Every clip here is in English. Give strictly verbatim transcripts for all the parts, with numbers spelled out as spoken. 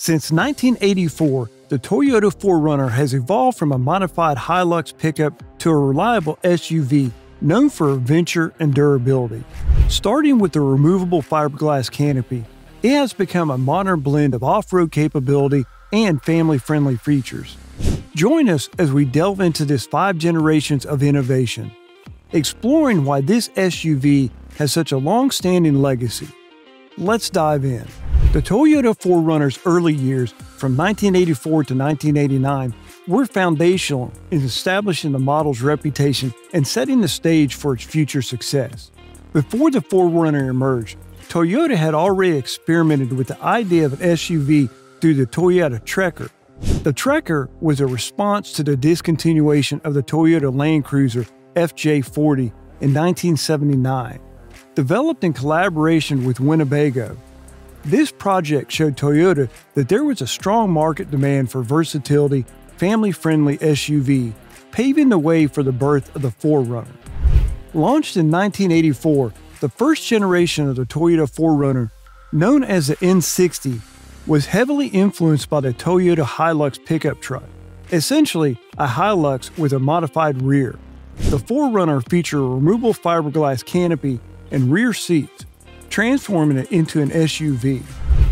Since nineteen eighty-four, the Toyota four runner has evolved from a modified Hilux pickup to a reliable S U V known for adventure and durability. Starting with the removable fiberglass canopy, it has become a modern blend of off-road capability and family-friendly features. Join us as we delve into this five generations of innovation, exploring why this S U V has such a long-standing legacy. Let's dive in. The Toyota four runner's early years, from nineteen eighty-four to nineteen eighty-nine, were foundational in establishing the model's reputation and setting the stage for its future success. Before the four runner emerged, Toyota had already experimented with the idea of an S U V through the Toyota Trekker. The Trekker was a response to the discontinuation of the Toyota Land Cruiser F J forty in nineteen seventy-nine, developed in collaboration with Winnebago. This project showed Toyota that there was a strong market demand for versatility, family-friendly S U V, paving the way for the birth of the four runner. Launched in nineteen eighty-four, the first generation of the Toyota four runner, known as the N sixty, was heavily influenced by the Toyota Hilux pickup truck, essentially a Hilux with a modified rear. The four runner featured a removable fiberglass canopy and rear seats, transforming it into an S U V.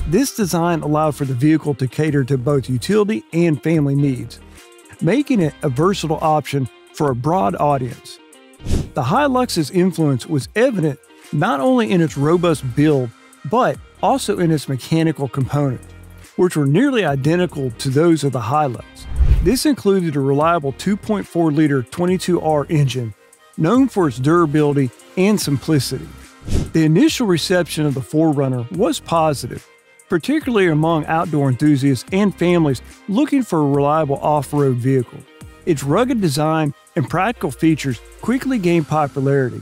This design allowed for the vehicle to cater to both utility and family needs, making it a versatile option for a broad audience. The Hilux's influence was evident not only in its robust build, but also in its mechanical components, which were nearly identical to those of the Hilux. This included a reliable two point four liter twenty-two R engine, known for its durability and simplicity. The initial reception of the four runner was positive, particularly among outdoor enthusiasts and families looking for a reliable off-road vehicle. Its rugged design and practical features quickly gained popularity.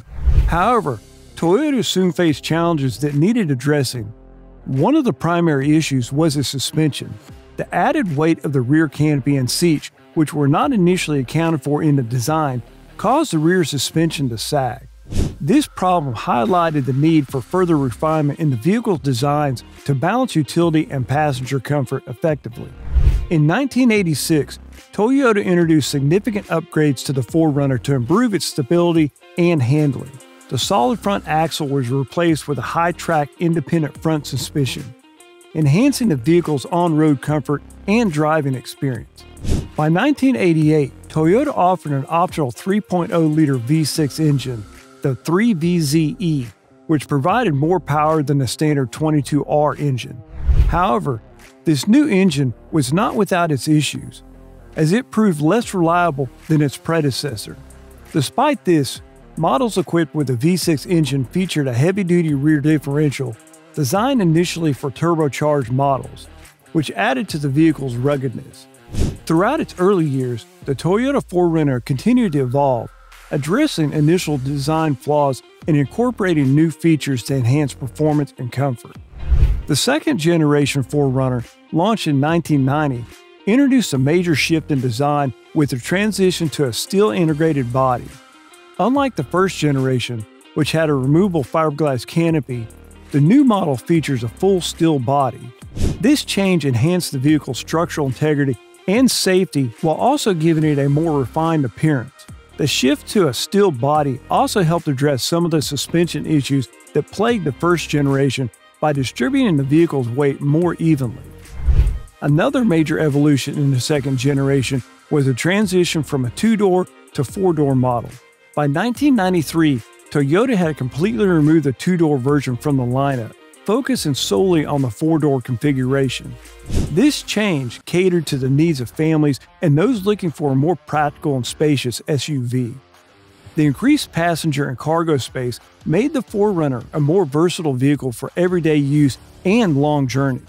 However, Toyota soon faced challenges that needed addressing. One of the primary issues was its suspension. The added weight of the rear canopy and seats, which were not initially accounted for in the design, caused the rear suspension to sag. This problem highlighted the need for further refinement in the vehicle's designs to balance utility and passenger comfort effectively. In nineteen eighty-six, Toyota introduced significant upgrades to the four runner to improve its stability and handling. The solid front axle was replaced with a high-track independent front suspension, enhancing the vehicle's on-road comfort and driving experience. By nineteen eighty-eight, Toyota offered an optional three point oh liter V six engine, the three V Z E, which provided more power than the standard twenty-two R engine. However, this new engine was not without its issues, as it proved less reliable than its predecessor. Despite this, models equipped with the V six engine featured a heavy-duty rear differential designed initially for turbocharged models, which added to the vehicle's ruggedness. Throughout its early years, the Toyota four runner continued to evolve, addressing initial design flaws and incorporating new features to enhance performance and comfort. The second-generation four runner, launched in nineteen ninety, introduced a major shift in design with the transition to a steel-integrated body. Unlike the first generation, which had a removable fiberglass canopy, the new model features a full steel body. This change enhanced the vehicle's structural integrity and safety while also giving it a more refined appearance. The shift to a steel body also helped address some of the suspension issues that plagued the first generation by distributing the vehicle's weight more evenly. Another major evolution in the second generation was the transition from a two-door to four-door model. By nineteen ninety-three, Toyota had completely removed the two-door version from the lineup, focusing solely on the four-door configuration. This change catered to the needs of families and those looking for a more practical and spacious S U V. The increased passenger and cargo space made the four runner a more versatile vehicle for everyday use and long journeys.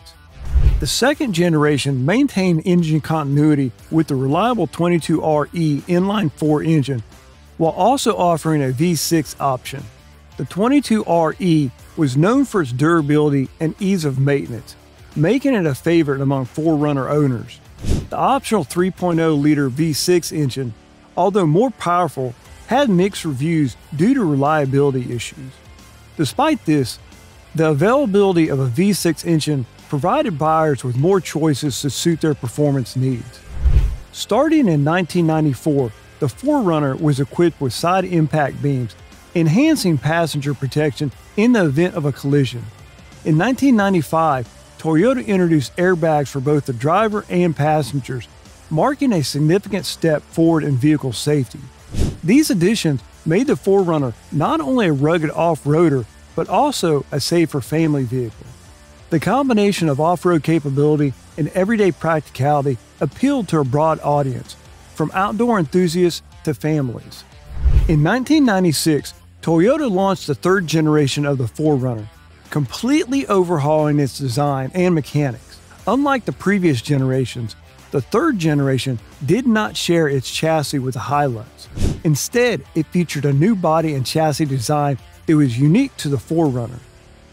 The second generation maintained engine continuity with the reliable twenty-two R E inline-four engine, while also offering a V six option. The twenty-two R E was known for its durability and ease of maintenance, making it a favorite among four runner owners. The optional three point oh liter V six engine, although more powerful, had mixed reviews due to reliability issues. Despite this, the availability of a V six engine provided buyers with more choices to suit their performance needs. Starting in nineteen ninety-four, the four runner was equipped with side impact beams, enhancing passenger protection in the event of a collision. In nineteen ninety-five, Toyota introduced airbags for both the driver and passengers, marking a significant step forward in vehicle safety. These additions made the four runner not only a rugged off-roader, but also a safer family vehicle. The combination of off-road capability and everyday practicality appealed to a broad audience, from outdoor enthusiasts to families. In nineteen ninety-six, Toyota launched the third generation of the four runner, completely overhauling its design and mechanics. Unlike the previous generations, the third generation did not share its chassis with the Hilux. Instead, it featured a new body and chassis design that was unique to the four runner.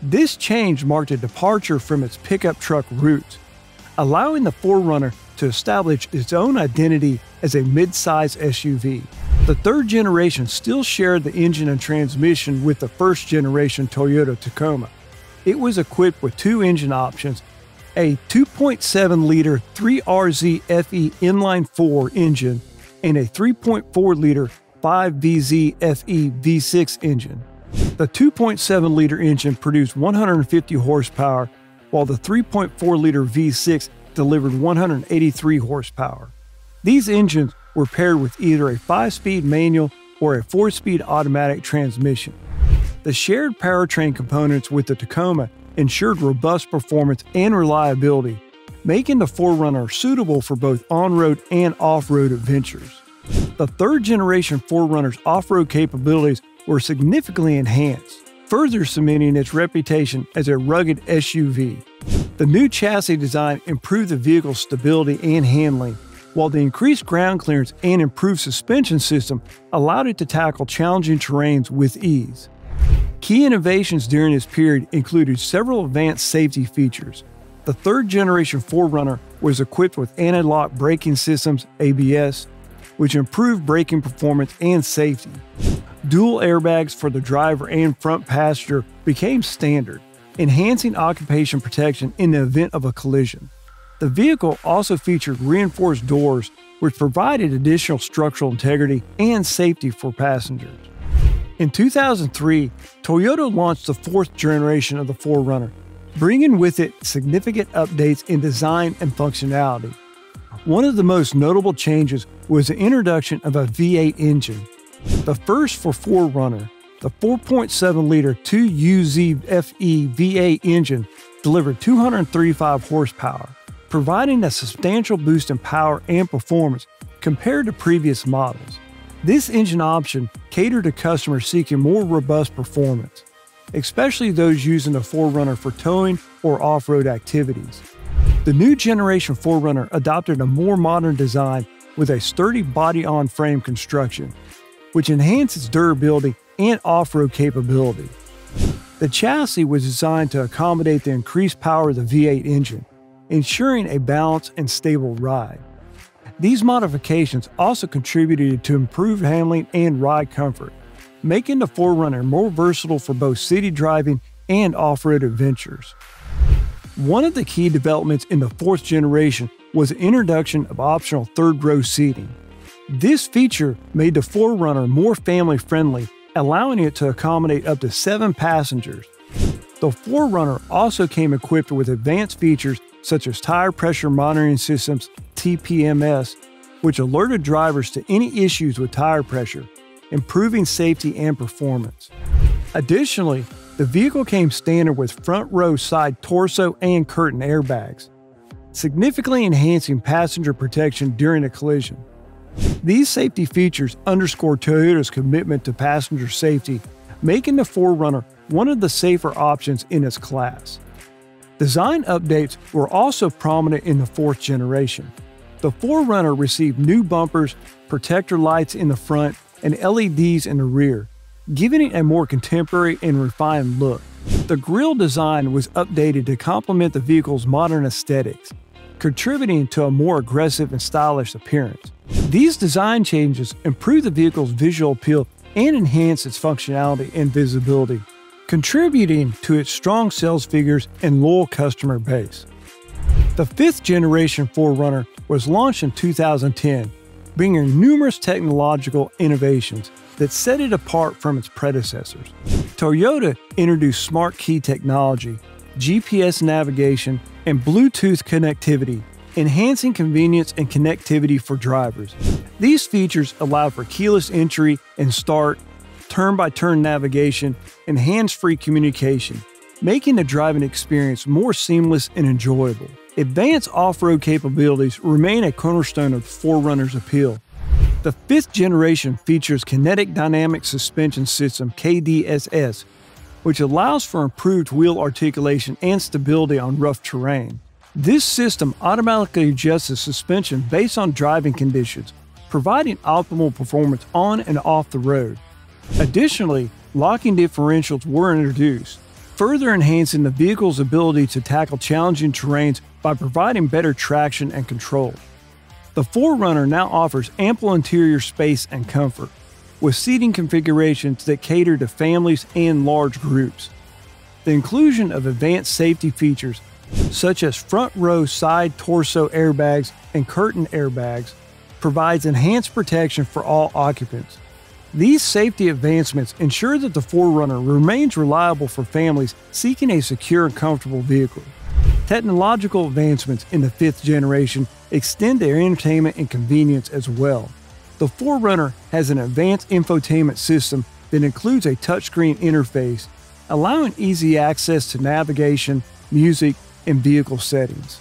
This change marked a departure from its pickup truck roots, allowing the four runner to establish its own identity as a midsize S U V. The third generation still shared the engine and transmission with the first generation Toyota Tacoma. It was equipped with two engine options, a two point seven liter three R Z F E inline-four engine and a three point four liter five V Z F E V six engine. The two point seven liter engine produced one hundred fifty horsepower, while the three point four liter V six delivered one hundred eighty-three horsepower. These engines were paired with either a five-speed manual or a four-speed automatic transmission. The shared powertrain components with the Tacoma ensured robust performance and reliability, making the four runner suitable for both on-road and off-road adventures. The third-generation four runner's off-road capabilities were significantly enhanced, further cementing its reputation as a rugged S U V. The new chassis design improved the vehicle's stability and handling, while the increased ground clearance and improved suspension system allowed it to tackle challenging terrains with ease. Key innovations during this period included several advanced safety features. The third-generation four runner was equipped with anti-lock braking systems, A B S, which improved braking performance and safety. Dual airbags for the driver and front passenger became standard, enhancing occupation protection in the event of a collision. The vehicle also featured reinforced doors, which provided additional structural integrity and safety for passengers. In two thousand three, Toyota launched the fourth generation of the four runner, bringing with it significant updates in design and functionality. One of the most notable changes was the introduction of a V eight engine, the first for four runner. The four point seven liter two U Z F E V eight engine delivered two hundred thirty-five horsepower, providing a substantial boost in power and performance compared to previous models. This engine option catered to customers seeking more robust performance, especially those using the four runner for towing or off-road activities. The new generation four runner adopted a more modern design with a sturdy body-on-frame construction, which enhances durability and off-road capability. The chassis was designed to accommodate the increased power of the V eight engine, ensuring a balanced and stable ride. These modifications also contributed to improved handling and ride comfort, making the four runner more versatile for both city driving and off-road adventures. One of the key developments in the fourth generation was the introduction of optional third-row seating. This feature made the four runner more family-friendly, allowing it to accommodate up to seven passengers. The four runner also came equipped with advanced features such as tire pressure monitoring systems, T P M S, which alerted drivers to any issues with tire pressure, improving safety and performance. Additionally, the vehicle came standard with front row, side torso, and curtain airbags, significantly enhancing passenger protection during a collision. These safety features underscore Toyota's commitment to passenger safety, making the four runner one of the safer options in its class. Design updates were also prominent in the fourth generation. The four runner received new bumpers, protector lights in the front, and L E Ds in the rear, giving it a more contemporary and refined look. The grille design was updated to complement the vehicle's modern aesthetics, contributing to a more aggressive and stylish appearance. These design changes improved the vehicle's visual appeal and enhanced its functionality and visibility, contributing to its strong sales figures and loyal customer base. The fifth generation four runner was launched in two thousand ten, bringing numerous technological innovations that set it apart from its predecessors. Toyota introduced smart key technology, G P S navigation, and Bluetooth connectivity, enhancing convenience and connectivity for drivers. These features allow for keyless entry and start, turn-by-turn navigation, and hands-free communication, making the driving experience more seamless and enjoyable. Advanced off-road capabilities remain a cornerstone of four runner's appeal. The fifth generation features Kinetic Dynamic Suspension System K D S S, which allows for improved wheel articulation and stability on rough terrain. This system automatically adjusts the suspension based on driving conditions, providing optimal performance on and off the road. Additionally, locking differentials were introduced, further enhancing the vehicle's ability to tackle challenging terrains by providing better traction and control. The four runner now offers ample interior space and comfort, with seating configurations that cater to families and large groups. The inclusion of advanced safety features, such as front row side torso airbags and curtain airbags, provides enhanced protection for all occupants. These safety advancements ensure that the four runner remains reliable for families seeking a secure and comfortable vehicle. Technological advancements in the fifth generation extend their entertainment and convenience as well. The four runner has an advanced infotainment system that includes a touchscreen interface, allowing easy access to navigation, music, and vehicle settings.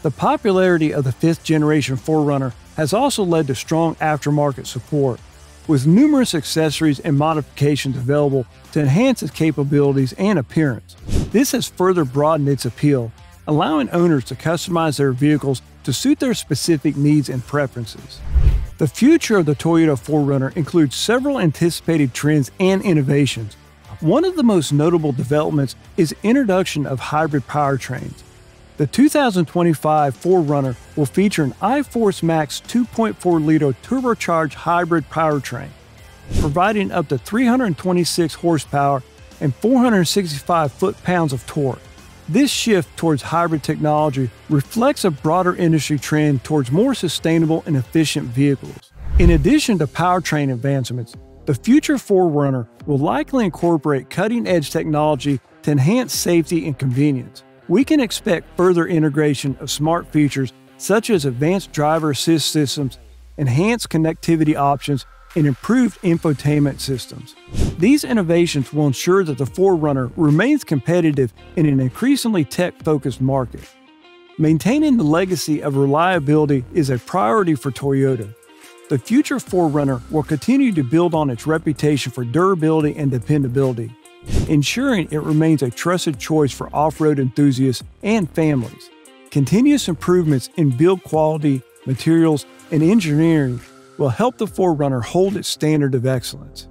The popularity of the fifth generation four runner has also led to strong aftermarket support, with numerous accessories and modifications available to enhance its capabilities and appearance. This has further broadened its appeal, allowing owners to customize their vehicles to suit their specific needs and preferences. The future of the Toyota four runner includes several anticipated trends and innovations. One of the most notable developments is introduction of hybrid powertrains. The two thousand twenty-five four runner will feature an i-Force Max two point four liter turbocharged hybrid powertrain, providing up to three hundred twenty-six horsepower and four hundred sixty-five foot-pounds of torque. This shift towards hybrid technology reflects a broader industry trend towards more sustainable and efficient vehicles. In addition to powertrain advancements, the future four runner will likely incorporate cutting-edge technology to enhance safety and convenience. We can expect further integration of smart features such as advanced driver assist systems, enhanced connectivity options, and improved infotainment systems. These innovations will ensure that the four runner remains competitive in an increasingly tech-focused market. Maintaining the legacy of reliability is a priority for Toyota. The future four runner will continue to build on its reputation for durability and dependability, ensuring it remains a trusted choice for off-road enthusiasts and families. Continuous improvements in build quality, materials, and engineering will help the four runner hold its standard of excellence.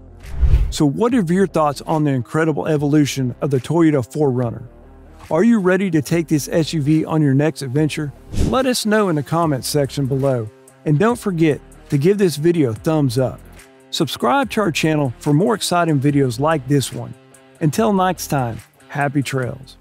So what are your thoughts on the incredible evolution of the Toyota four runner? Are you ready to take this S U V on your next adventure? Let us know in the comments section below. And don't forget to give this video a thumbs up. Subscribe to our channel for more exciting videos like this one. Until next time, happy trails.